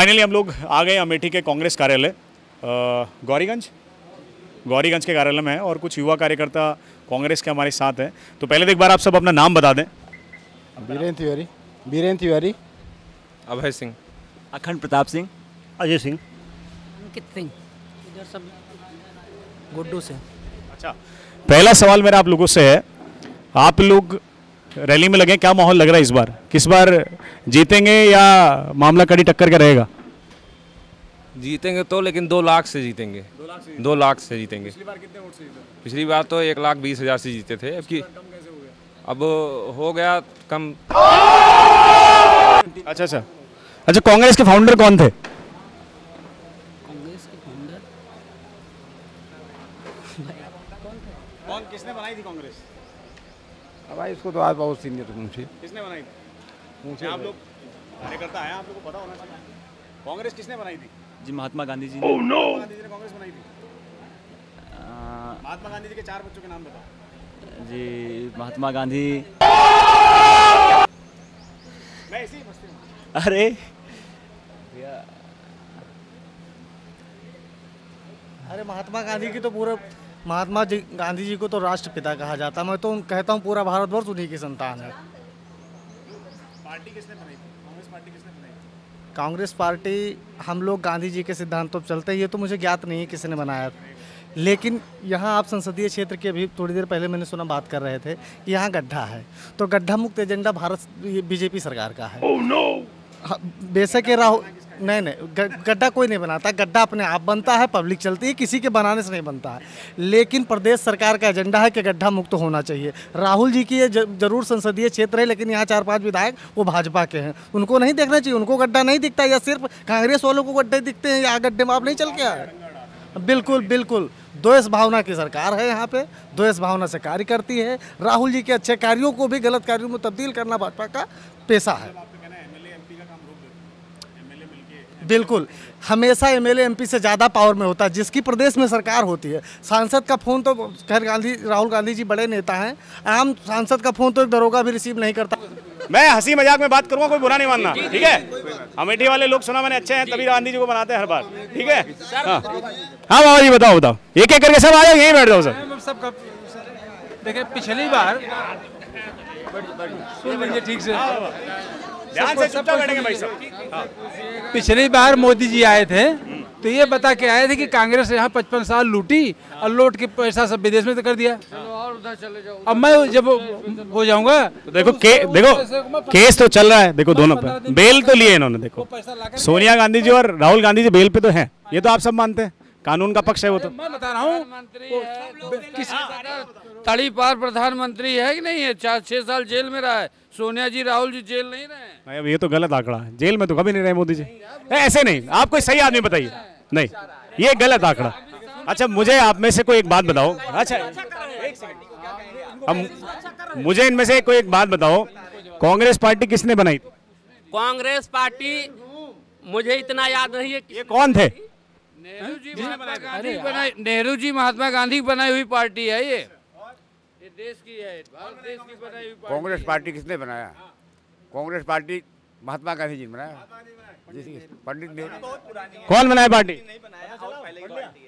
Finally हम लोग आ गए अमेठी के कांग्रेस कार्यालय गौरीगंज के कार्यालय में है और कुछ युवा कार्यकर्ता कांग्रेस के हमारे साथ हैं। तो पहले तो एक बार आप सब अपना नाम बता दें। वीरेंद्र तिवारी, अभय सिंह, अखंड प्रताप सिंह, अजय सिंह, इधर सब गुड्डू से। अच्छा, पहला सवाल मेरा आप लोगों से है, आप लोग रैली में लगे, क्या माहौल लग रहा है इस बार? किस बार जीतेंगे या मामला कड़ी टक्कर का रहेगा? जीतेंगे तो, लेकिन 2 लाख से जीतेंगे। 2 लाख से जीतेंगे। पिछली बार कितने वोट से जीते? पिछली बार तो 1,20,000 से जीते थे। अब हो गया कम। अच्छा, कांग्रेस के फाउंडर कौन थे? किसने बनाई थी कांग्रेस? अब भाई इसको तो आज बहुत सीनियर पूछिए, किसने बनाई थी? आप लोग कार्यकर्ता हैं, आप लोगों को पता होना चाहिए कांग्रेस किसने बनाई थी। जी, महात्मा गांधी जी। ओह नो, गांधी जी ने कांग्रेस बनाई थी। महात्मा गांधी जी के 4 बच्चों के नाम बताओ। जी, महात्मा गांधी। मैं ऐसे ही मस्ती में। अरे अरे, महात्मा गांधी की तो पूरा, महात्मा जी गांधी जी को तो राष्ट्रपिता कहा जाता है। मैं तो कहता हूँ पूरा भारतवर्ष उन्हीं की संतान है। पार्टी किसने बनाई थी? कांग्रेस पार्टी किसने बनाई थी? कांग्रेस पार्टी, हम लोग गांधी जी के सिद्धांतों पर चलते हैं। ये तो मुझे ज्ञात नहीं है किसने बनाया, लेकिन यहाँ आप संसदीय क्षेत्र के, अभी थोड़ी देर पहले मैंने सुना बात कर रहे थे कि यहाँ गड्ढा है, तो गड्ढा मुक्त एजेंडा भारत बीजेपी सरकार का है। बेशक ये राहुल, नहीं, गड्ढा कोई नहीं बनाता, गड्ढा अपने आप बनता है, पब्लिक चलती है, किसी के बनाने से नहीं बनता है। लेकिन प्रदेश सरकार का एजेंडा है कि गड्ढा मुक्त होना चाहिए। राहुल जी की ये जरूर संसदीय क्षेत्र है, लेकिन यहाँ 4-5 विधायक वो भाजपा के हैं, उनको नहीं देखना चाहिए, उनको गड्ढा नहीं दिखता, या सिर्फ कांग्रेस वालों को गड्ढे दिखते हैं, या गड्ढे में आप नहीं चल के आए। बिल्कुल द्वेष भावना की सरकार है यहाँ पे, द्वेष भावना से कार्य करती है। राहुल जी के अच्छे कार्यों को भी गलत कार्यों में तब्दील करना भाजपा का पेशा है। बिल्कुल, हमेशा MLA MP से ज़्यादा पावर में होता है जिसकी प्रदेश में सरकार होती है। सांसद का फ़ोन तो, खैर राहुल गांधी जी बड़े नेता हैं, आम सांसद का फ़ोन तो एक दरोगा भी रिसीव नहीं करता। मैं हंसी मजाक में बात करूँगा, कोई बुरा नहीं मानना, ठीक है? अमेठी वाले लोग सुना मैंने अच्छे हैं, तभी गांधी जी को बनाते हैं हर बार, ठीक है? हाँ बाबा जी, बताओ एक एक करके सब आ जाओ, यहीं बैठ जाओ सब। देखिए, पिछली बार ठीक से पिछली बार मोदी जी आए थे तो ये बता के आए थे कि कांग्रेस यहाँ 55 साल लूटी और लूट के पैसा सब विदेश में तो कर दिया। और उधर चले जाओ। अब मैं जब हो जाऊंगा तो देखो केस तो चल रहा है, देखो दोनों पे बेल तो लिए इन्होंने। देखो, सोनिया गांधी जी और राहुल गांधी जी बेल पे तो हैं, ये तो आप सब मानते हैं, कानून का पक्ष है वो तो। मैं बता रहा हूँ, तड़ी पार प्रधानमंत्री है कि नहीं है, 4-6 साल जेल में रहा है सोनिया जी, राहुल जी जेल नहीं रहे हैं। अब ये तो गलत आंकड़ा है, जेल में तो कभी नहीं रहे मोदी जी। ऐसे नहीं, आप कोई सही आदमी बताइए, नहीं ये गलत आंकड़ा। अच्छा, मुझे आप में से कोई एक बात बताओ, कांग्रेस पार्टी किसने बनाई थी? कांग्रेस पार्टी मुझे इतना याद नहीं है। ये कौन थे? नेहरू जी महात्मा गांधी बनाई हुई पार्टी है, ये देश की है, भारत देश की बनाई हुई। कांग्रेस पार्टी किसने बनाया? कांग्रेस पार्टी महात्मा गांधी जी ने बनाया, पंडित नेहरू। कौन बनाया पार्टी?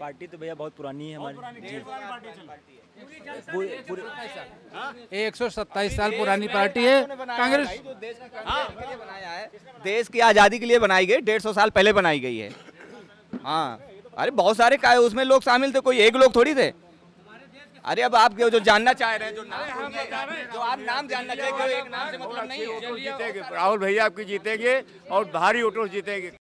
पार्टी तो भैया बहुत पुरानी है हमारी, 127 साल पुरानी पार्टी है कांग्रेस। बनाया है देश की आज़ादी के लिए, बनाई गई 150 साल पहले बनाई गई है। हाँ, अरे बहुत सारे उसमें लोग शामिल थे, कोई एक लोग थोड़ी थे। अरे अब आप जो जानना चाह रहे हैं, जो आप नाम जानना चाह रहे हैं, राहुल भैया आपकी जीतेंगे और भारी वोटों से जीतेंगे।